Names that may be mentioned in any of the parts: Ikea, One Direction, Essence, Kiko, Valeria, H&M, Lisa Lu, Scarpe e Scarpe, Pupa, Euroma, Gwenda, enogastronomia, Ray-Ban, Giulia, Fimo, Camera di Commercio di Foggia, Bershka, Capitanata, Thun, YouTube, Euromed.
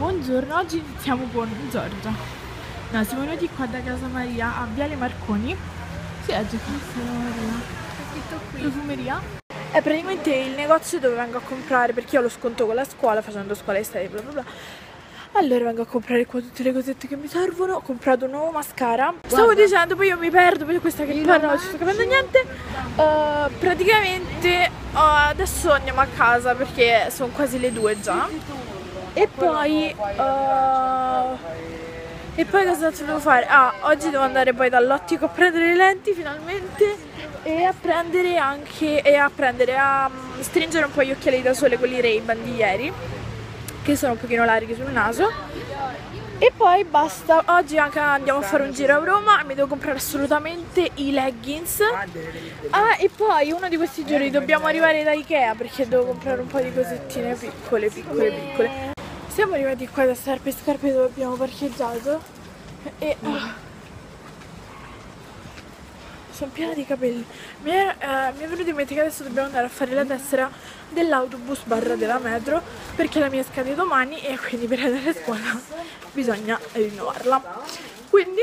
Buongiorno, oggi siamo con Giorgia. No, siamo venuti qua da Casa Maria a Viale Marconi. Sì, oggi qui. Profumeria. È praticamente il negozio dove vengo a comprare, perché io ho lo sconto con la scuola, facendo scuola estate, bla bla bla. Allora vengo a comprare qua tutte le cosette che mi servono. Ho comprato un nuovo mascara. Guarda. Stavo dicendo, poi io mi perdo per questa che parla, non ci sto capendo niente. Praticamente adesso andiamo a casa perché sono quasi le 2 già. E poi cosa devo fare? Ah, oggi devo andare poi dall'ottico a prendere le lenti finalmente e a prendere anche a stringere un po' gli occhiali da sole, quelli Ray-Ban di ieri, che sono un pochino larghi sul naso. E poi basta, oggi anche andiamo a fare un giro a Roma, mi devo comprare assolutamente i leggings. Ah, e poi uno di questi giorni dobbiamo arrivare da Ikea perché devo comprare un po' di cosettine piccole. Siamo arrivati qua da Scarpe e Scarpe dove abbiamo parcheggiato e sono piena di capelli. Mi è venuto in mente che adesso dobbiamo andare a fare la tessera dell'autobus barra della metro perché la mia scade domani e quindi per andare a scuola bisogna rinnovarla. Quindi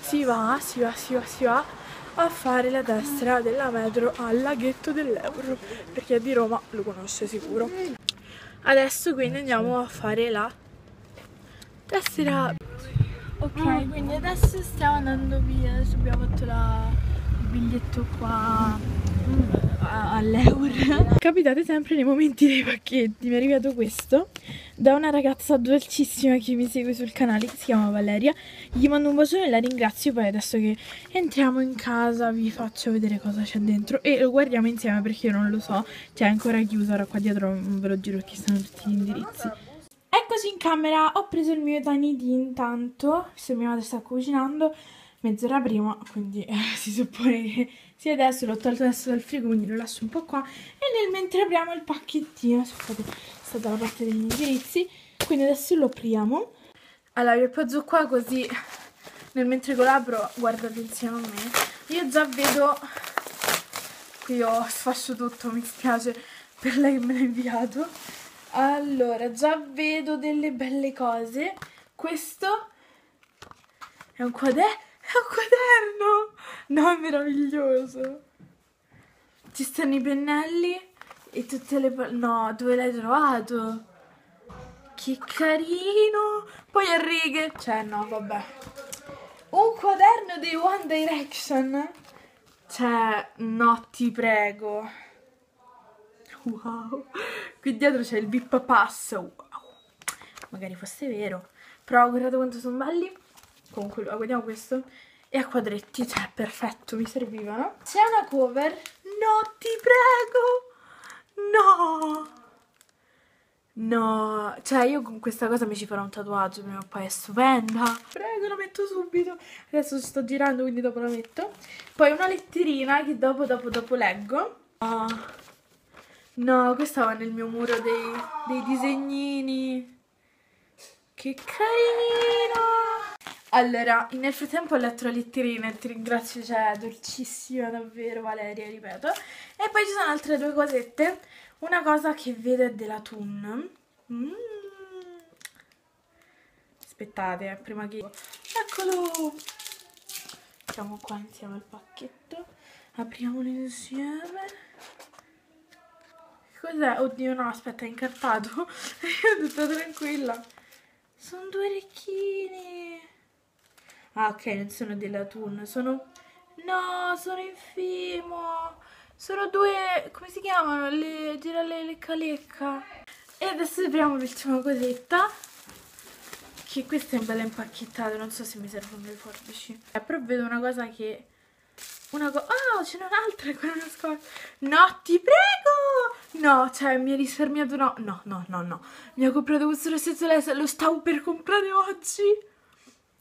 si va a fare la tessera della metro al laghetto dell'Euro, perché è di Roma, lo conosce sicuro. Adesso quindi andiamo a fare la tessera. Ok, quindi adesso stiamo andando via, adesso abbiamo fatto il biglietto qua all'Euro. Capitate sempre nei momenti dei pacchetti. Mi è arrivato questo da una ragazza dolcissima che mi segue sul canale, che si chiama Valeria. Gli mando un bacione e la ringrazio. Poi adesso che entriamo in casa vi faccio vedere cosa c'è dentro e lo guardiamo insieme perché io non lo so, cioè è ancora chiusa. Ora qua dietro ve lo giro perché sono tutti gli indirizzi. Eccoci in camera, ho preso il mio tiny tea intanto, se mia madre sta cucinando mezz'ora prima, quindi si suppone che sia adesso. L'ho tolto adesso dal frigo, quindi lo lascio un po' qua e nel mentre apriamo il pacchettino, scusate, sta dalla parte degli indirizzi, quindi adesso lo apriamo. Allora vi appoggiò qua così nel mentre collaboro, guardate insieme a me. Io già vedo, qui ho sfascio tutto, mi spiace per lei che me l'ha inviato. Allora, già vedo delle belle cose. Questo è un quaderno. No, è meraviglioso. Ci stanno i pennelli e tutte le... No, dove l'hai trovato? Che carino. Poi a righe. Cioè, no, vabbè. Un quaderno dei One Direction. Cioè, no, ti prego. Wow. Qui dietro c'è il Bippa Pass. Wow. Magari fosse vero. Però guardate quanto sono belli. Comunque, guardiamo questo. E a quadretti, cioè, perfetto, mi serviva, no? C'è una cover? No, ti prego! No! Cioè, io con questa cosa mi ci farò un tatuaggio, prima o poi è stupenda. Prego, la metto subito. Adesso sto girando, quindi dopo la metto. Poi una letterina che dopo leggo. No, questa va nel mio muro dei disegnini. Che carino! Allora, nel frattempo ho letto la letterina e ti ringrazio, cioè, dolcissima davvero Valeria, ripeto. E poi ci sono altre due cosette. Una cosa che vedo è della Thun. Aspettate, prima che... Eccolo! Mettiamo qua insieme al pacchetto. Apriamolo insieme. Cos'è? Oddio, no, aspetta, è incartato. Io tutta tranquilla. Sono due orecchini. Ah, ok, non sono della Thun, sono... No, sono in fimo. Sono due... come si chiamano? Le girale lecca. E adesso apriamo l'ultima cosetta. Che questa è bella impacchettata, non so se mi servono le forbici. Però vedo una cosa che... Oh, ce n'è un'altra con una scorta. No, ti prego! No, cioè, mi ha risparmiato... No. Mi ha comprato questo rossetto, lo stavo per comprare oggi.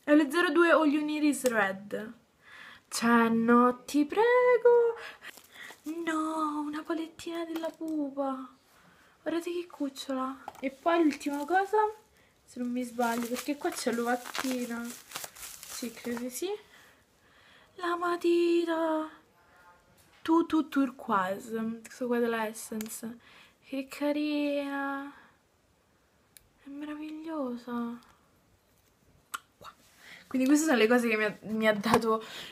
È lo 02 o gli Uniris Red. Cioè, no, ti prego. No, una palettina della Pupa. Guardate che cucciola. E poi l'ultima cosa, se non mi sbaglio, perché qua c'è l'ovattina. Sì, credo sì. La matita. Tutto turquoise. Questo qua della Essence. Che carina. È cosa. Quindi queste sono le cose che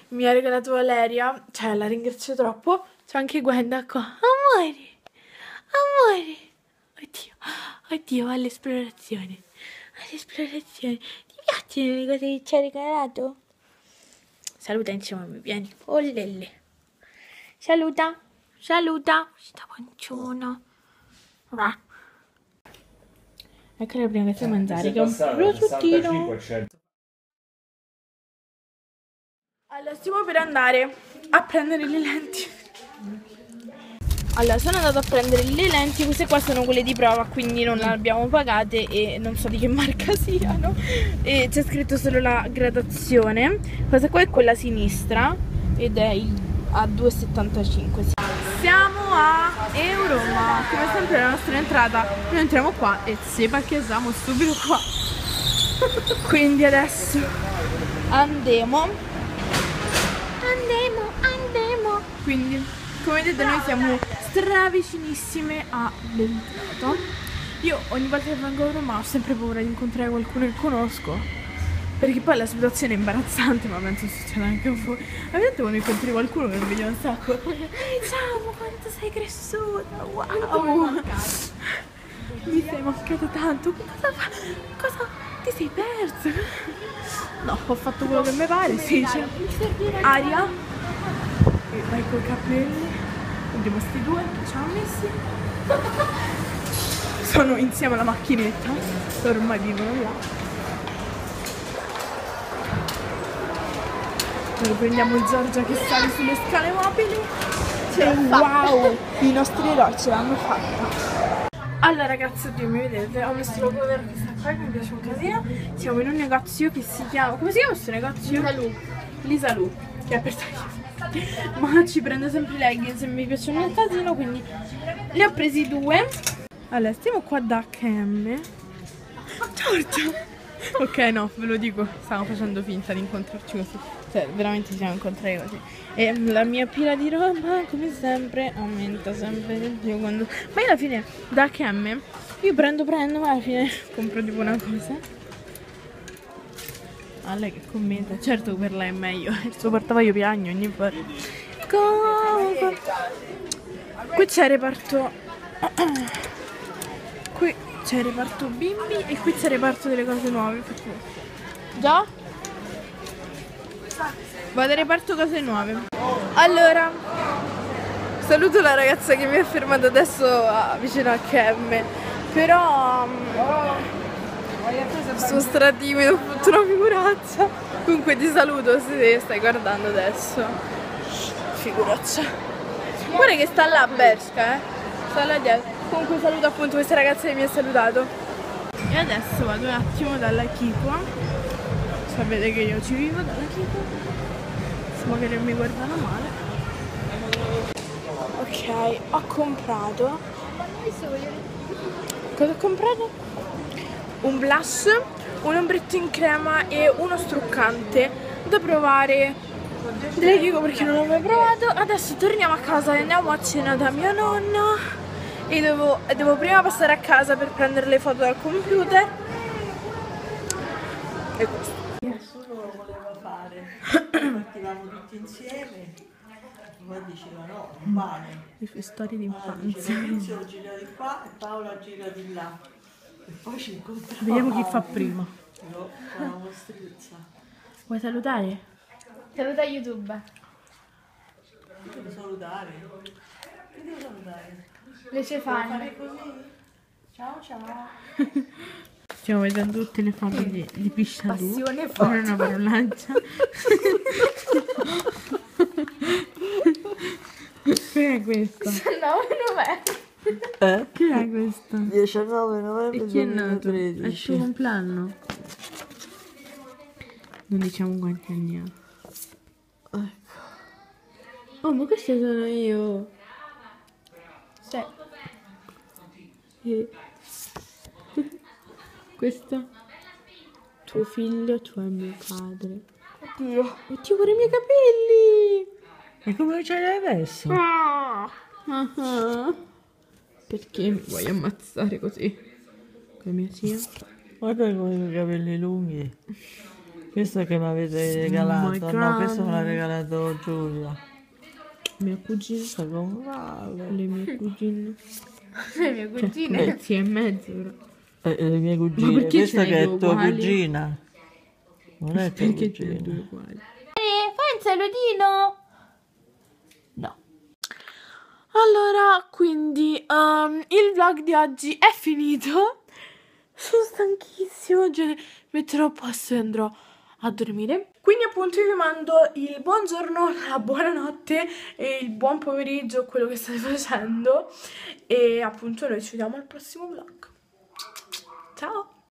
mi ha regalato Valeria. Cioè, la ringrazio troppo. C'è anche Gwenda qua. Amore, amore. Oddio, oddio, all'esplorazione. All'esplorazione. Ti piacciono le cose che ci ha regalato? Saluta insieme, vieni. Oh lelle. Saluta, saluta. Sta panciona. Va. Ecco la prima che si mangiare, che è un prosciuttino. Allora, stiamo per andare a prendere le lenti. Allora, sono andata a prendere le lenti. Queste qua sono quelle di prova, quindi non le abbiamo pagate e non so di che marca siano. E c'è scritto solo la gradazione. Questa qua è quella sinistra ed è a 2,75. Siamo a Euroma. Come sempre la nostra entrata. Noi entriamo qua e se parcheggiamo subito qua. Quindi adesso andiamo. Quindi, come vedete, noi siamo stravicinissime all'entrata. Io ogni volta che vengo a Roma ho sempre paura di incontrare qualcuno che conosco, perché poi la situazione è imbarazzante, ma penso succeda anche a voi. A volte quando incontri qualcuno che mi vede un sacco, ciao, ma quanto sei cresciuta, wow, mi sei mancata tanto, cosa ti sei persa? No, ho fatto quello che mi pare, sì, c'è aria. Vai con i capelli, andiamo sti due che ci hanno messi. Sono insieme alla macchinetta, ormai vivono là. Noi prendiamo Giorgia che sale sulle scale mobili. E wow, i nostri eroi ce l'hanno fatta. Allora ragazzi, oddio, mi vedete, ho messo lo cover che sta qua, mi piace un casino. Siamo in un negozio che si chiama, come si chiama questo negozio? Lisa Lu. Lisa Lu, che è aperta. Ma ci prendo sempre leggings e mi piacciono il tasino, quindi ne ho presi due. Allora, stiamo qua da H&M. Giorgia! Ok, no, ve lo dico, stavamo facendo finta di incontrarci così. Cioè, veramente ci siamo incontrati così. E la mia pila di roba, come sempre, aumenta sempre di più quando... Ma io alla fine, da H&M, io prendo, ma alla fine compro tipo una cosa. A lei che commenta, certo per lei è meglio, il suo portavaglio piagno ogni volta. Qui c'è il reparto, qui c'è il reparto bimbi e qui c'è il reparto delle cose nuove. Già? Vado al reparto cose nuove. Allora, saluto la ragazza che mi ha fermato adesso vicino a H&M, però... Sono stratimido, ho fatto una figuraccia. Comunque ti saluto se stai guardando adesso. Figuraccia. Guarda che sta là Bershka, eh. Sta là dietro. Comunque saluto appunto questa ragazza che mi ha salutato. E adesso vado un attimo dalla Kiko. Sapete che io ci vivo dalla Kiko. Spero che non mi guardano male. Ok, ho comprato. Cosa ho comprato? Un blush, un ombretto in crema e uno struccante da provare. Le dico perché non l'ho mai provato. Adesso torniamo a casa e andiamo a cena da mia nonna. E devo prima passare a casa per prendere le foto dal computer. E questo. Nessuno lo voleva fare. Partivamo tutti insieme. Poi diceva no, male. Le sue storie di infanzia. Allora, gira di qua e Paola gira di là. E poi ci incontriamo. Vediamo chi fa prima. No, la mostruzza. Vuoi salutare? Saluta YouTube. Che devo salutare? Che devo salutare? Le cefane. Ciao ciao. Stiamo vedendo tutte le famiglie di Pisciadù. Passione forte. Ora una parolaccia. Che è questa? No, non è. Che è questo? 19 novembre 2013. È il suo compleanno. Non diciamo quanti anni ha. Ecco. Oh, ma queste sono io. Sì. E... Questo? Tuo figlio, tuo mio padre. Oddio. Oddio, guarda i miei capelli. E come ce l'hai messo? Ah. Perché mi vuoi ammazzare così? Con mia zia. Guarda con i capelli lunghi. Questa che mi avete regalato. Oh no, questa me l'ha regalato Giulia. Mia cugina sta con le mie cugine. Le mie cugine? Sì, e mezzo però. Le mie cugine. Questa che è tua cugina. Non è tua perché cugina. Perché due uguali? Fai un salutino! No. Allora, quindi il vlog di oggi è finito. Sono stanchissimo, oggi metterò a posto e andrò a dormire. Quindi appunto io vi mando il buongiorno, la buonanotte e il buon pomeriggio, quello che state facendo. E appunto noi ci vediamo al prossimo vlog. Ciao!